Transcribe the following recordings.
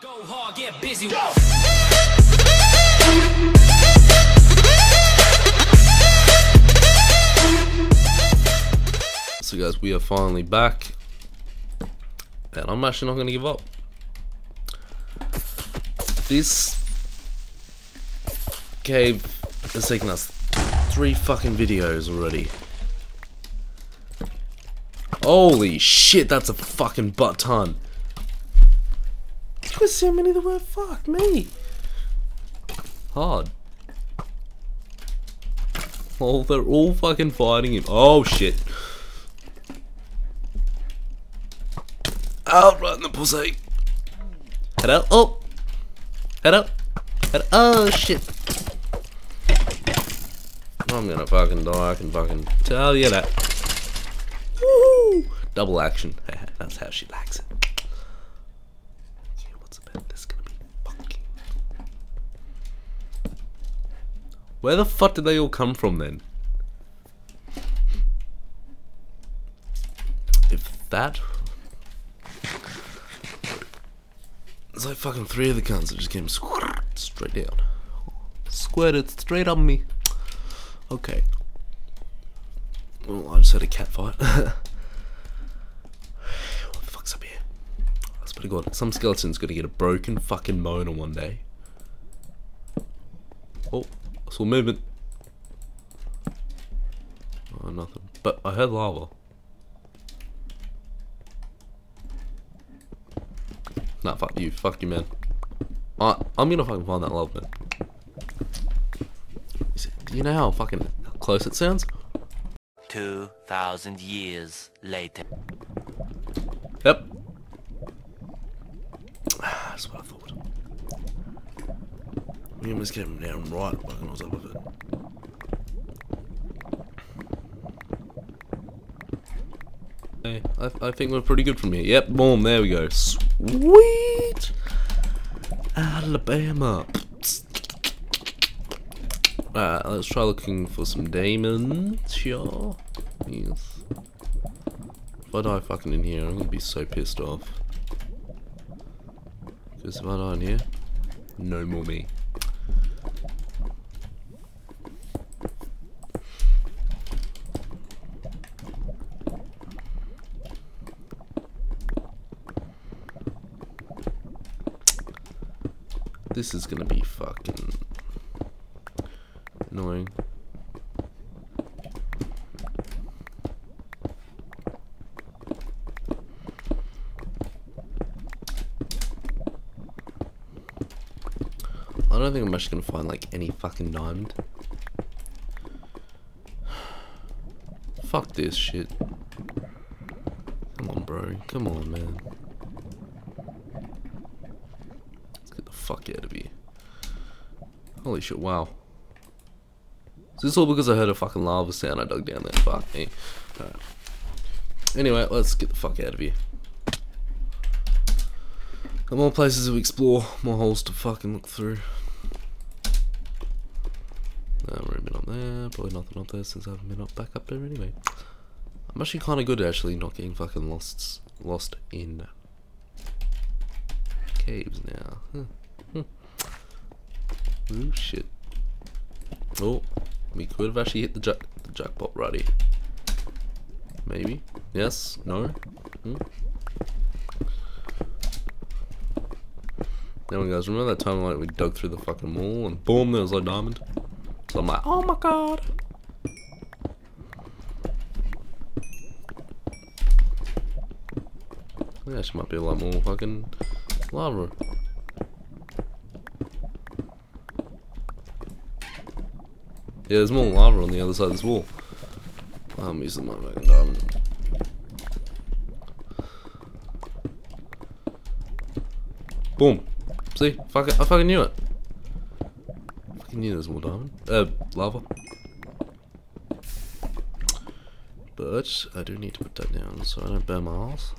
Go hard, get busy. Go. So guys, we are finally back, and I'm actually not going to give up. This cave has taken us 3 fucking videos already. Holy shit, that's a fucking butt ton. You guys see how many there were? Fuck me. Hard. Oh, they're all fucking fighting him. Oh shit. Out right in the pussy. Head out. Oh. Head up. Head up. Oh shit. I'm gonna fucking die. I can fucking tell you that. Woohoo! Double action. That's how she likes it. Yeah, what's the bet? This is gonna be fucking. Where the fuck did they all come from then? If that. It's like fucking 3 of the guns that just came straight down. Squirted straight on me. Okay. Well, I just had a cat fight. What the fuck's up here? That's pretty good. Some skeleton's gonna get a broken fucking motor one day. Oh, I saw movement. Oh, nothing. But I heard lava. Nah, fuck you, man. I'm gonna fucking find that love, man. Do you know how fucking close it sounds? 2,000 years later. Yep. That's what I thought. We almost came down right when I was up with it. Okay, I think we're pretty good from here. Yep, boom, there we go. Sweet! Alabama. Alright, let's try looking for some diamonds. Sure. Yes. If I die fucking in here, I'm gonna be so pissed off. Because if I die in here, no more me. This is gonna be fucking annoying. I don't think I'm actually gonna find like any fucking diamond. Fuck this shit. Come on, bro. Come on, man. Fuck yeah, to be. Holy shit, wow. Is this all because I heard a fucking lava sound? I dug down there. Fuck me. Alright. Anyway, let's get the fuck out of here. Got more places to explore, more holes to fucking look through. No, I've already been up there. Probably nothing up there since I haven't been up back up there anyway. I'm actually kinda good at actually not getting fucking lost in caves now. Huh. Oh shit. Oh, we could have actually hit the jackpot right here. Maybe. Yes? No? Anyway guys, remember that time like we dug through the fucking wall and boom, there was a diamond? So I'm like, oh my god! I think actually might be a lot more fucking lava. Yeah, there's more lava on the other side of this wall. I'm using my fucking diamond. Boom. See? Fuck it. I fucking knew it. I fucking knew there was more diamond. Lava. But I do need to put that down so I don't burn my ass.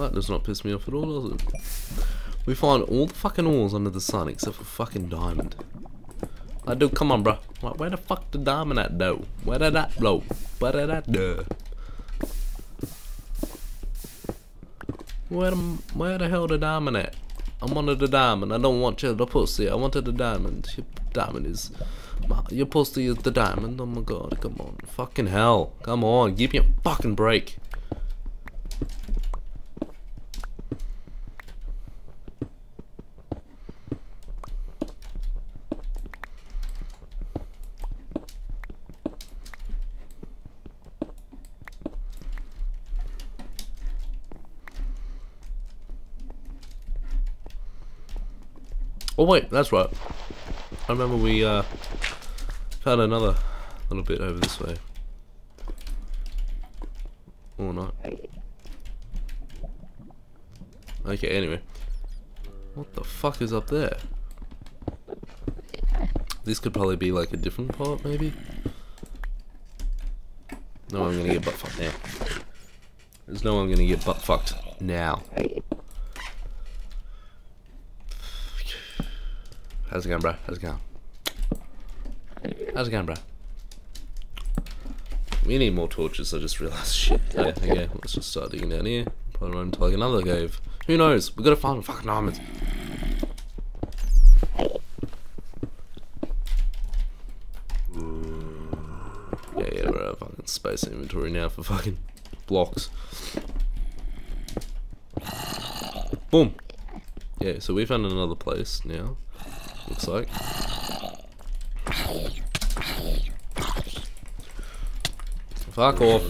That does not piss me off at all, does it? We find all the fucking ores under the sun except for fucking diamond. I I do. Come on, bro. Where the fuck the diamond at, though? Where did that blow? Where did that do? Where the hell the diamond at? I wanted the diamond. I don't want you the pussy. I wanted the diamond. Your diamond is... Your pussy is the diamond. Oh my god. Come on. Fucking hell. Come on. Give me a fucking break. Oh wait, that's right. I remember we found another little bit over this way. Or not. Okay, anyway. What the fuck is up there? This could probably be like a different part, maybe? No, I'm gonna get butt fucked now. There's no one gonna get butt fucked now. How's it going, bro? How's it going? How's it going, bro? We need more torches, I just realised. Shit. Yeah, okay, let's just start digging down here. Probably run into like another cave. Who knows? We gotta find fucking diamonds. Yeah, we're out of fucking space inventory now for fucking blocks. Boom! Yeah, so we found another place now. Looks like. Fuck off. Do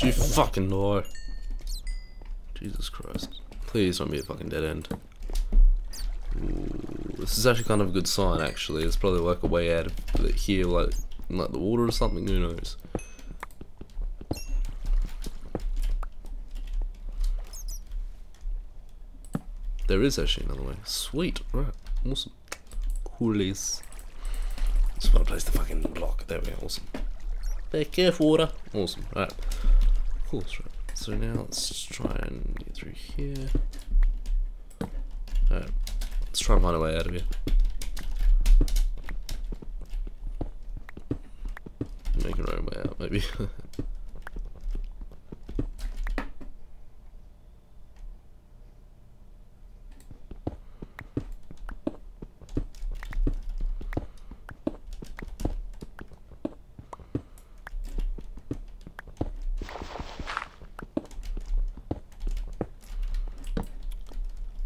you fucking know? Jesus Christ. Please don't be a fucking dead end. Ooh, this is actually kind of a good sign, actually. It's probably like a way out of it here, like the water or something, who knows. There is actually another way. Sweet, right, awesome. Coolies. Just want to place the fucking block. There we go, awesome. Be careful, water. Awesome, right. Cool, right. So now let's try and get through here. Alright, let's try and find a way out of here. Make our own way out, maybe.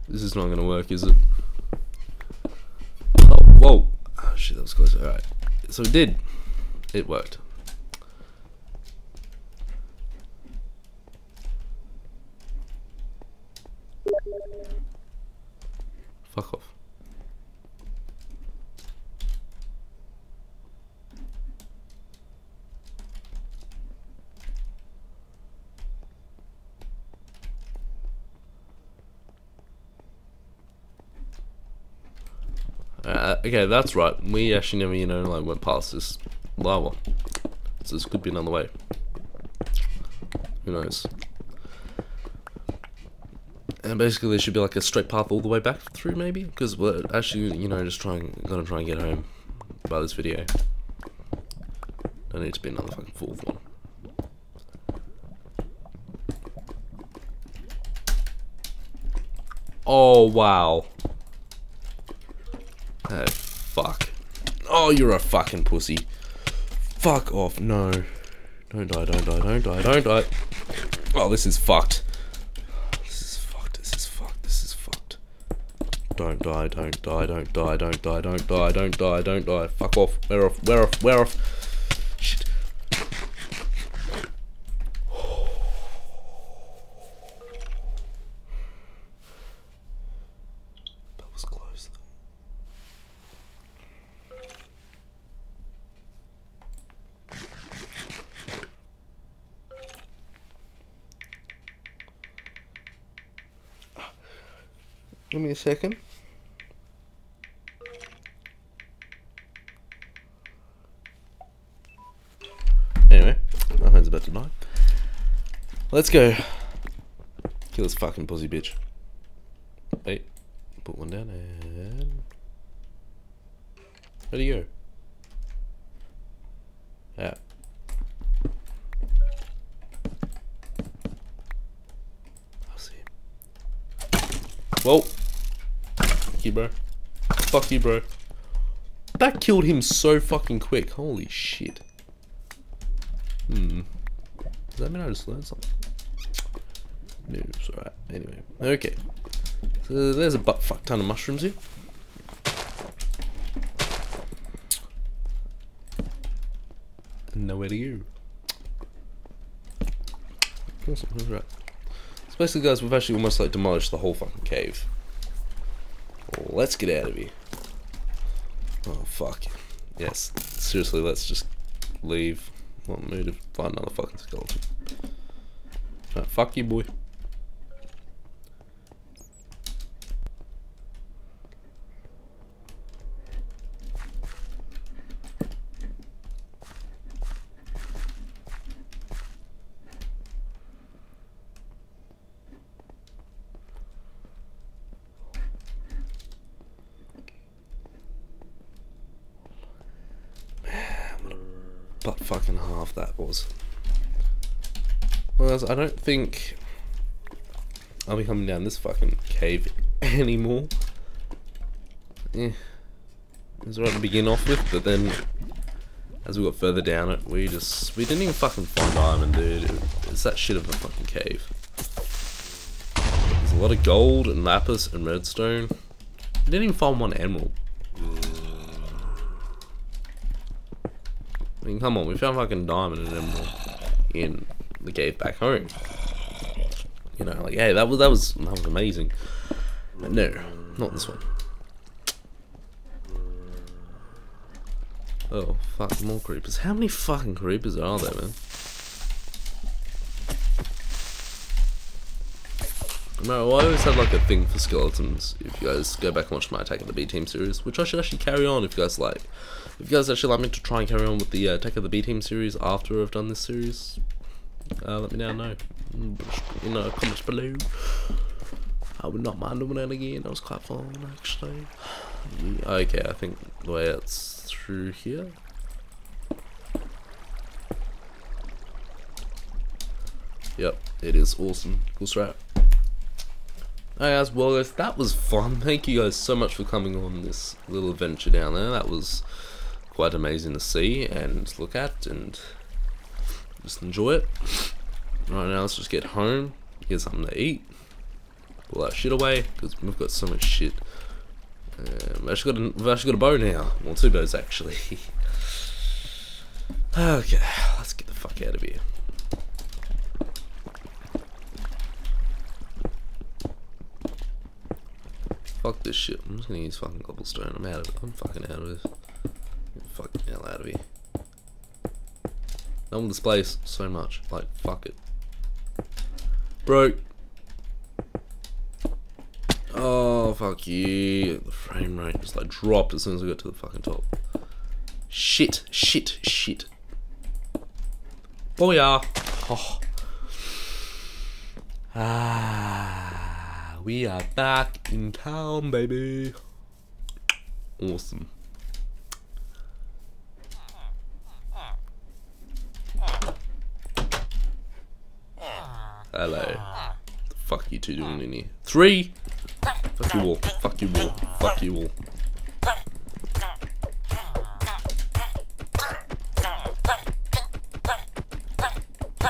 This is not going to work, is it? Oh, whoa! Oh, shit, that was close. Alright. So it did. It worked. Fuck off. Okay, that's right. We actually never, you know, like went past this lava. So this could be another way. Who knows? And basically, there should be like a straight path all the way back through, maybe, because we're actually, you know, just gonna try and get home by this video. Don't need to be another fucking fourth one. Oh wow. Oh, fuck. Oh, you're a fucking pussy. Fuck off. No. Don't die, don't die, don't die, don't die. Oh, this is fucked. This is fucked, this is fucked, this is fucked. Don't die, don't die, don't die, don't die, don't die, don't die, don't die. Fuck off. We're off, we're off, we're off. Shit. Give me a second. Anyway, my hand's about to die. Let's go. Kill this fucking pussy bitch. Wait. Put one down and... where'd he go? Yeah. I'll see him. Whoa. Fuck you, bro. Fuck you, bro. That killed him so fucking quick. Holy shit. Hmm. Does that mean I just learned something? No, it's alright. Anyway. Okay. So there's a butt fuck ton of mushrooms here. And nowhere to go. Awesome, that's right. So basically, guys, we've actually almost like demolished the whole fucking cave. Let's get out of here. Oh fuck. Yes. Seriously, let's just leave. Not in the mood to find another fucking skeleton. Right, fuck you, boy. But fucking half that was. Well, I don't think I'll be coming down this fucking cave anymore. Yeah, it was right to begin off with, but then as we got further down it, we didn't even fucking find diamond, dude. It's that shit of a fucking cave. There's a lot of gold and lapis and redstone. We didn't even find one emerald. I mean, come on, we found fucking diamond and emerald in the cave back home. You know, like, hey, that was amazing. But no, not this one. Oh fuck, more creepers. How many fucking creepers are there, man? No, I always had like a thing for skeletons. If you guys go back and watch my Attack of the B Team series, which I should actually carry on if you guys like. If you guys actually like me to try and carry on with the Attack of the B Team series after I've done this series, let me now know in the comments below. I would not mind doing that again. That was quite fun, actually. Okay, I think the way out's through here. Yep, it is awesome. Cool strap. Alright guys, well guys, that was fun. Thank you guys so much for coming on this little adventure down there. That was quite amazing to see and look at and just enjoy it. Right now, let's just get home, get something to eat, pull that shit away, because we've got so much shit. We've actually got a bow now. Well, two bows actually. Okay, let's get the fuck out of here. Fuck this shit, I'm just gonna use fucking cobblestone, I'm out of it, I'm fucking out of it. Get the fucking hell out of here. I want this place so much, like, fuck it. Bro! Oh, fuck you. The frame rate just like dropped as soon as I got to the fucking top. Shit, shit, shit. Booyah! Oh. Ah. We are back in town, baby. Awesome. Hello. What the fuck you two doing in here? Three! Fuck you all. Fuck you all. Fuck you all.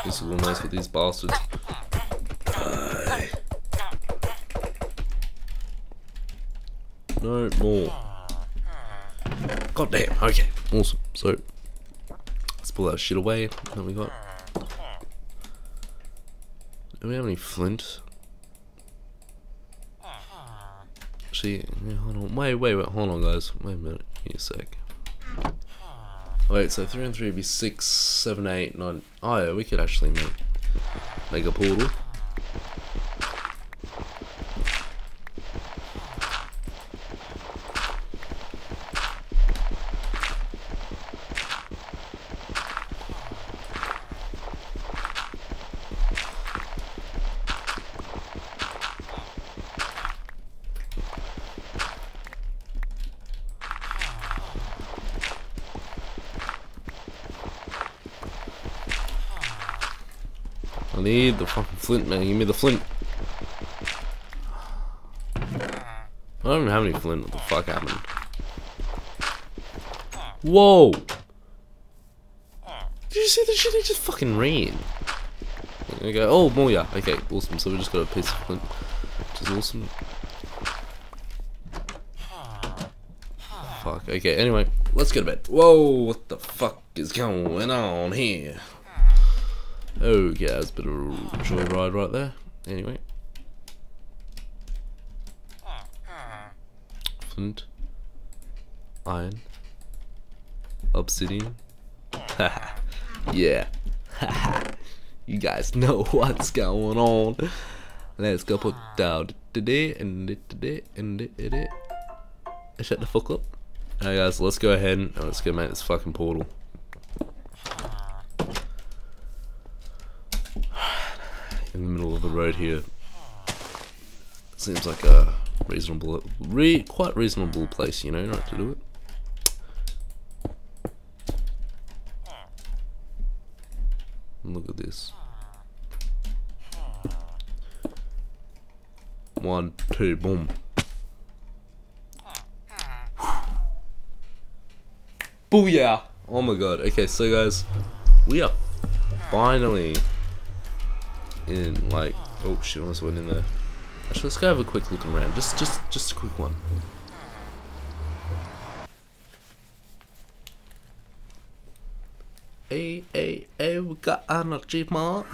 This is all nice with these bastards. No more. God damn, okay, awesome. So, let's pull that shit away. What have we got? Do we have any flint? Actually, yeah, hold on. Wait, hold on, guys. Wait a minute, give me a sec. Wait, so 3 and 3 would be 6, 7, 8, 9. Oh, yeah, we could actually make a portal. need the fucking flint, man. Give me the flint. I don't even have any flint. What the fuck happened? Whoa! Did you see the shit? It just fucking rained. There we go. Oh, more, yeah. Okay, awesome. So we just got a piece of flint, which is awesome. Fuck. Okay, anyway, let's go to bed. Whoa, what the fuck is going on here? Okay, that was a bit of a joyride right there. Anyway. Flint. Iron. Obsidian. Haha. Yeah. Haha. You guys know what's going on. Let's go put down today and it today and it. Shut the fuck up. Alright guys, let's go ahead and let's go make this fucking portal. In the middle of the road here. Seems like a reasonable, quite reasonable place, you know, not to do it. And look at this. 1, 2, boom. Booyah! Oh my god. Okay, so guys, we are finally in, like, oh shit, I almost went in there. Actually, let's go have a quick look around. Just a quick one. Hey, we got an achievement.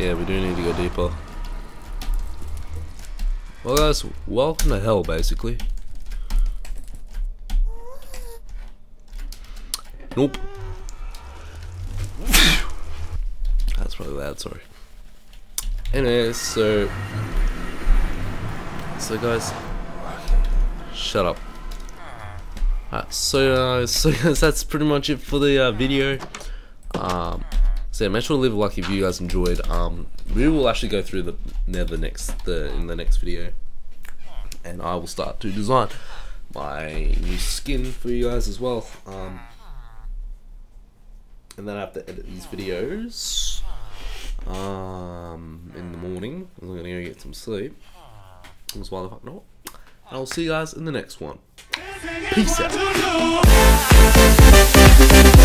Yeah, we do need to go deeper. Well guys, welcome to hell, basically. Nope. That's probably loud, sorry. Anyway, so guys, shut up. Alright, so guys, that's pretty much it for the video. So yeah, make sure to leave a like if you guys enjoyed. We will actually go through in the next video, and I will start to design my new skin for you guys as well. And then I have to edit these videos in the morning. I'm gonna go get some sleep. That's why the fuck not. And I'll see you guys in the next one. Peace out.